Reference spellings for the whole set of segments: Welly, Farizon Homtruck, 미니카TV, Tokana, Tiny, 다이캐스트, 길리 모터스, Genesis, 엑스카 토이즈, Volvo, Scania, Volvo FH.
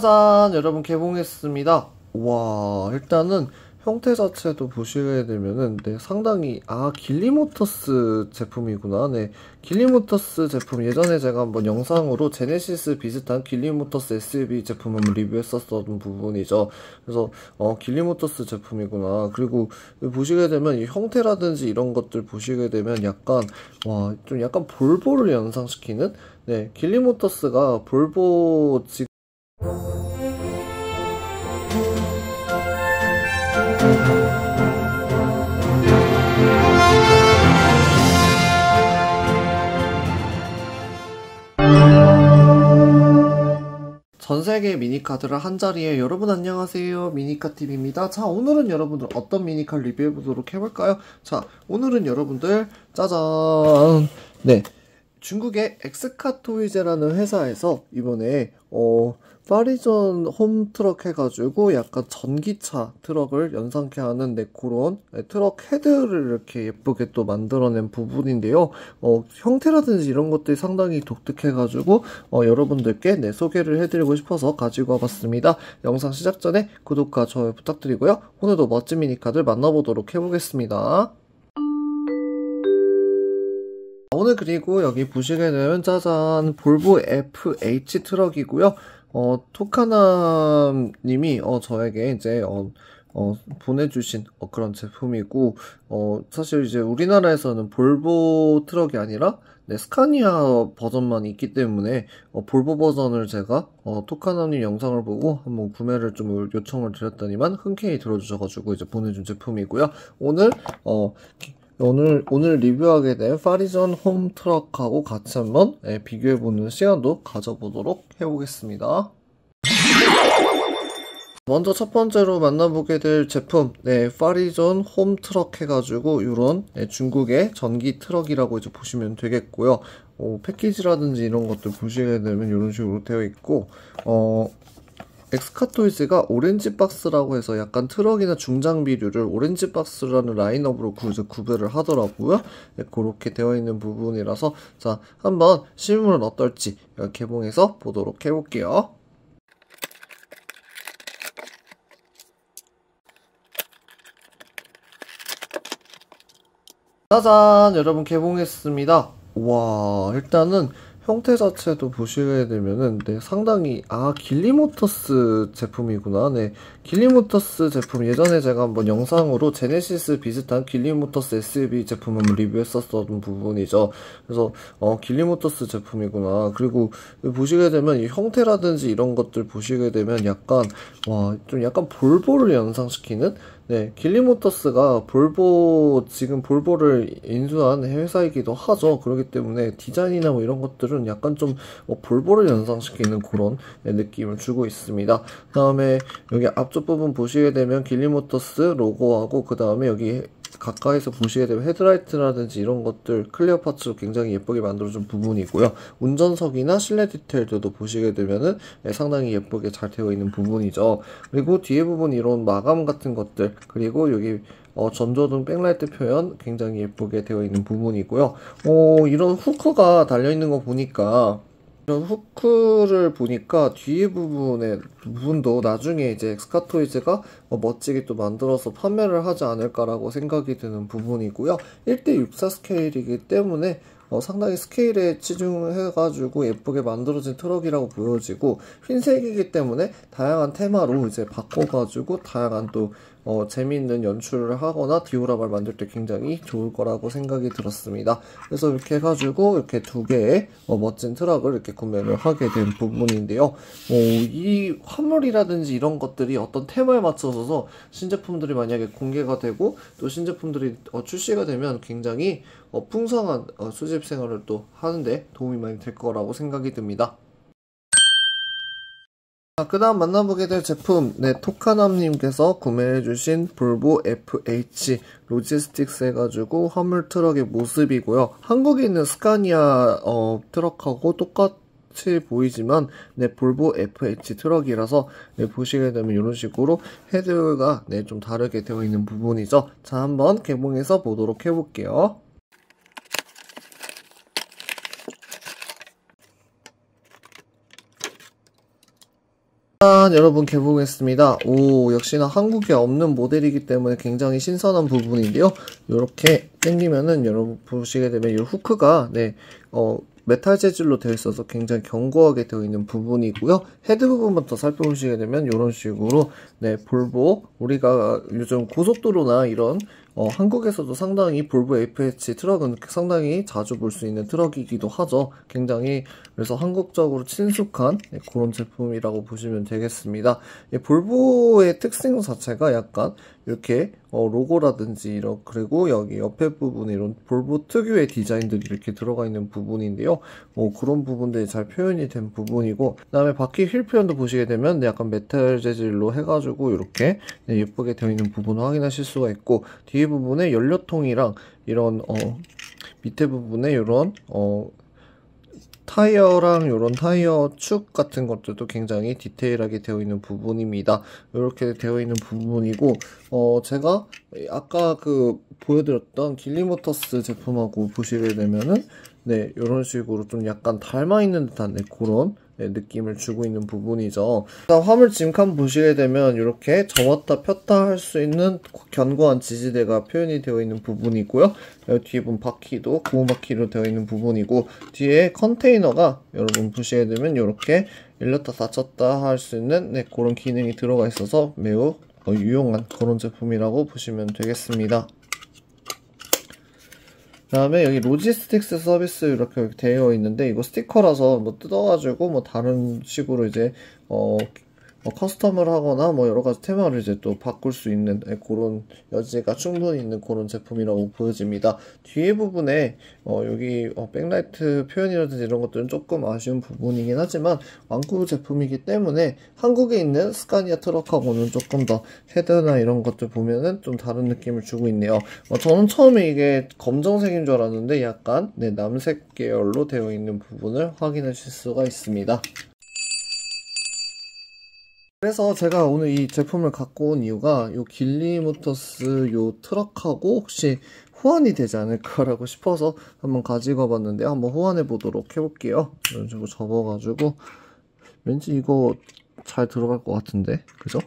짜잔, 여러분 개봉했습니다. 와, 일단은 형태 자체도 보시게 되면은 네, 상당히 길리 모터스 제품이구나. 네, 길리 모터스 제품 예전에 제가 한번 영상으로 제네시스 비슷한 길리 모터스 SUV 제품을 리뷰했었던 부분이죠. 그래서 길리 모터스 제품이구나. 그리고 보시게 되면 이 형태라든지 이런 것들 보시게 되면 약간 와, 좀 약간 볼보를 연상시키는, 네, 길리 모터스가 볼보 전세계 미니카들을 한자리에 여러분 안녕하세요, 미니카 TV입니다. 자, 오늘은 여러분들 어떤 미니카 리뷰해 보도록 해볼까요? 자, 오늘은 여러분들 짜잔, 네, 중국의 엑스카 토이즈라는 회사에서 이번에 파리존 홈트럭 해가지고 약간 전기차 트럭을 연상케 하는 네, 그런 트럭 헤드를 이렇게 예쁘게 또 만들어낸 부분인데요. 형태라든지 이런 것들이 상당히 독특해가지고 여러분들께 네, 소개를 해드리고 싶어서 가지고 와봤습니다. 영상 시작 전에 구독과 좋아요 부탁드리고요. 오늘도 멋진 미니카들 만나보도록 해보겠습니다. 오늘 그리고 여기 보시게 되면 짜잔, 볼보 FH 트럭이고요. 토카나 님이 저에게 이제 보내주신 그런 제품이고, 사실 이제 우리나라에서는 볼보 트럭이 아니라 네, 스카니아 버전만 있기 때문에 볼보 버전을 제가 토카나님 영상을 보고 한번 구매를 좀 요청을 드렸더니만 흔쾌히 들어주셔가지고 이제 보내준 제품이고요. 오늘 리뷰하게 된 파리존 홈트럭하고 같이 한번 비교해보는 시간도 가져보도록 해보겠습니다. 먼저 첫 번째로 만나보게 될 제품, 네, 파리존 홈트럭 해가지고 이런 네, 중국의 전기 트럭이라고 이제 보시면 되겠고요. 패키지라든지 이런 것들 보시게 되면 이런 식으로 되어 있고, 엑스카 토이즈가 오렌지 박스라고 해서 약간 트럭이나 중장비류를 오렌지 박스라는 라인업으로 구별을 하더라고요. 네, 그렇게 되어 있는 부분이라서 자, 한번 실물은 어떨지 개봉해서 보도록 해볼게요. 짜잔, 여러분 개봉했습니다. 와, 일단은 형태 자체도 보시게 되면은 네, 상당히 길리 모터스 제품이구나. 네, 길리 모터스 제품 예전에 제가 한번 영상으로 제네시스 비슷한 길리 모터스 SUV 제품을 리뷰했었던 부분이죠. 그래서 길리 모터스 제품이구나. 그리고 보시게 되면 이 형태라든지 이런 것들 보시게 되면 약간 와, 좀 약간 볼보를 연상시키는, 네, 길리 모터스가 볼보, 지금 볼보를 인수한 회사이기도 하죠. 그렇기 때문에 디자인이나 뭐 이런 것들은 약간 좀 볼보를 연상시키는 그런 네, 느낌을 주고 있습니다. 그 다음에 여기 앞쪽 부분 보시게 되면 길리 모터스 로고하고, 그 다음에 여기 가까이서 보시게 되면 헤드라이트라든지 이런 것들 클리어 파츠로 굉장히 예쁘게 만들어준 부분이고요. 운전석이나 실내 디테일들도 보시게 되면은 네, 상당히 예쁘게 잘 되어 있는 부분이죠. 그리고 뒤에 부분 이런 마감 같은 것들, 그리고 여기 전조등 백라이트 표현 굉장히 예쁘게 되어 있는 부분이고요. 이런 후크가 달려있는 거 보니까, 이런 후크를 보니까 뒤에 부분도 나중에 이제 엑스카 토이즈가 멋지게 또 만들어서 판매를 하지 않을까라고 생각이 드는 부분이고요. 1:64 스케일이기 때문에 상당히 스케일에 치중해가지고 예쁘게 만들어진 트럭이라고 보여지고, 흰색이기 때문에 다양한 테마로 이제 바꿔가지고 다양한 또 재미있는 연출을 하거나 디오라마를 만들 때 굉장히 좋을 거라고 생각이 들었습니다. 그래서 이렇게 해가지고 이렇게 두 개의 멋진 트럭을 이렇게 구매를 하게 된 부분인데요. 이 화물이라든지 이런 것들이 어떤 테마에 맞춰서 신제품들이 만약에 공개가 되고 또 신제품들이 출시가 되면 굉장히 풍성한 수집 생활을 또 하는데 도움이 많이 될 거라고 생각이 듭니다. 그 다음 만나보게 될 제품, 네, 토카남님께서 구매해주신 볼보 FH 로지스틱스 해가지고 화물 트럭의 모습이고요. 한국에 있는 스카니아 트럭하고 똑같이 보이지만 네, 볼보 FH 트럭이라서 네, 보시게 되면 이런 식으로 헤드가 네, 좀 다르게 되어 있는 부분이죠. 자, 한번 개봉해서 보도록 해볼게요. 여러분 개봉했습니다. 오, 역시나 한국에 없는 모델이기 때문에 굉장히 신선한 부분인데요. 이렇게 당기면은 여러분 보시게 되면 이 후크가 메탈 재질로 되어 있어서 굉장히 견고하게 되어 있는 부분이고요. 헤드 부분부터 살펴보시게 되면 이런 식으로 볼보, 우리가 요즘 고속도로나 이런 한국에서도 상당히 볼보 FH 트럭은 상당히 자주 볼 수 있는 트럭이기도 하죠. 굉장히 그래서 한국적으로 친숙한 그런 제품이라고 보시면 되겠습니다. 볼보의 특징 자체가 약간 이렇게 로고라든지 그리고 여기 옆에 부분에 이런 볼보 특유의 디자인들이 이렇게 들어가 있는 부분인데요. 그런 부분들이 잘 표현이 된 부분이고, 그 다음에 바퀴 휠 표현도 보시게 되면 약간 메탈 재질로 해가지고 이렇게 예쁘게 되어 있는 부분을 확인하실 수가 있고, 뒤에 부분에 연료통이랑 이런 밑에 부분에 이런 타이어랑 이런 타이어 축 같은 것들도 굉장히 디테일하게 되어 있는 부분입니다. 이렇게 되어 있는 부분이고, 제가 아까 보여드렸던 길리 모터스 제품하고 보시게 되면은 이런 식으로 좀 약간 닮아 있는 듯한 그런 느낌을 주고 있는 부분이죠. 일단 화물 짐칸 보시게 되면 이렇게 접었다 폈다 할 수 있는 견고한 지지대가 표현이 되어 있는 부분이고요. 뒤에 보면 바퀴도 고무바퀴로 되어 있는 부분이고, 뒤에 컨테이너가 여러분 보시게 되면 이렇게 열렸다 닫혔다 할 수 있는 그런 기능이 들어가 있어서 매우 유용한 그런 제품이라고 보시면 되겠습니다. 그 다음에 여기 로지스틱스 서비스 이렇게 되어 있는데, 이거 스티커라서 뜯어가지고 다른 식으로 이제 커스텀을 하거나 여러가지 테마를 이제 또 바꿀 수 있는 그런 여지가 충분히 있는 그런 제품이라고 보여집니다. 뒤에 부분에 여기 백라이트 표현이라든지 이런 것들은 조금 아쉬운 부분이긴 하지만, 완구 제품이기 때문에 한국에 있는 스카니아 트럭하고는 조금 더 헤드나 이런 것들 보면은 좀 다른 느낌을 주고 있네요. 저는 처음에 이게 검정색인 줄 알았는데 약간 남색 계열로 되어 있는 부분을 확인하실 수가 있습니다. 그래서 제가 오늘 이 제품을 갖고 온 이유가 요 길리 모터스 요 트럭하고 혹시 호환이 되지 않을까라고 싶어서 한번 가지고 와봤는데요. 한번 호환해 보도록 해볼게요. 이런 식으로 접어가지고 왠지 이거 잘 들어갈 것 같은데, 그죠?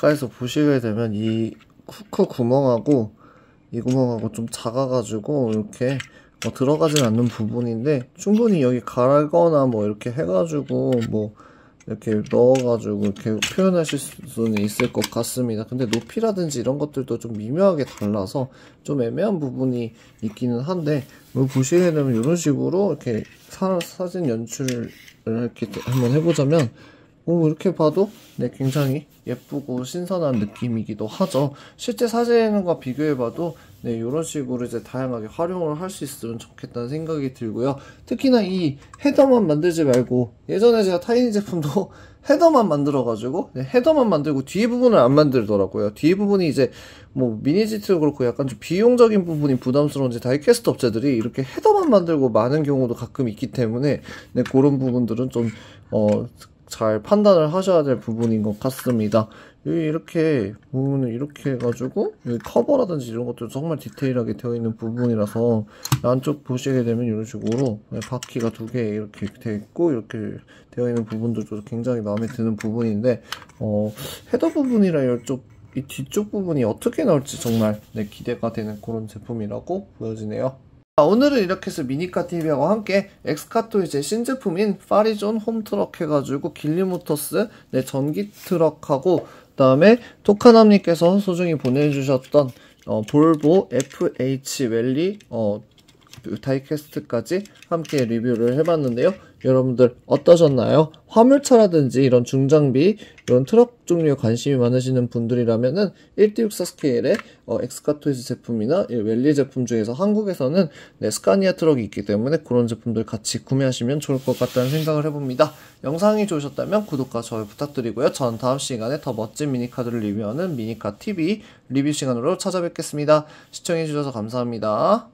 가까이서 보시게 되면 이 후크 구멍하고 이 구멍하고 좀 작아가지고 이렇게 들어가진 않는 부분인데, 충분히 여기 갈거나 이렇게 해가지고 이렇게 넣어가지고 이렇게 표현하실 수는 있을 것 같습니다. 근데 높이라든지 이런 것들도 좀 미묘하게 달라서 좀 애매한 부분이 있기는 한데, 보시게 되면 이런 식으로 이렇게 사진 연출을 이렇게 한번 해보자면, 이렇게 봐도 굉장히 예쁘고 신선한 느낌이기도 하죠. 실제 사진과 비교해봐도 이런 식으로 이제 다양하게 활용을 할 수 있으면 좋겠다는 생각이 들고요. 특히나 이 헤더만 만들지 말고, 예전에 제가 타이니 제품도 헤더만 만들어가지고 헤더만 만들고 뒤에 부분을 안 만들더라고요. 뒤에 부분이 이제 미니지트도 그렇고 약간 좀 비용적인 부분이 부담스러운지 다이캐스트 업체들이 이렇게 헤더만 만들고 많은 경우도 가끔 있기 때문에 그런 부분들은 좀 잘 판단을 하셔야 될 부분인 것 같습니다. 여기 이렇게 보면은 이렇게 해가지고 여기 커버라든지 이런 것도 정말 디테일하게 되어 있는 부분이라서, 안쪽 보시게 되면 이런 식으로 바퀴가 두 개 이렇게 되어 있고 이렇게 되어 있는 부분들도 굉장히 마음에 드는 부분인데, 헤더 부분이랑 이쪽 이 뒤쪽 부분이 어떻게 나올지 정말 기대가 되는 그런 제품이라고 보여지네요. 오늘은 이렇게 해서 미니카 TV하고 함께 엑스카 토이즈의 신제품인 파리존 홈트럭 해가지고 길리 모터스 전기 트럭하고, 그 다음에 토카남님께서 소중히 보내주셨던 볼보 FH 웰리 다이캐스트까지 함께 리뷰를 해봤는데요. 여러분들 어떠셨나요? 화물차라든지 이런 중장비, 이런 트럭 종류에 관심이 많으시는 분들이라면은 1:64 스케일의 엑스카 토이즈 제품이나 웰리 제품 중에서 한국에서는 스카니아 트럭이 있기 때문에 그런 제품들 같이 구매하시면 좋을 것 같다는 생각을 해봅니다. 영상이 좋으셨다면 구독과 좋아요 부탁드리고요. 전 다음 시간에 더 멋진 미니카들을 리뷰하는 미니카 TV 리뷰 시간으로 찾아뵙겠습니다. 시청해주셔서 감사합니다.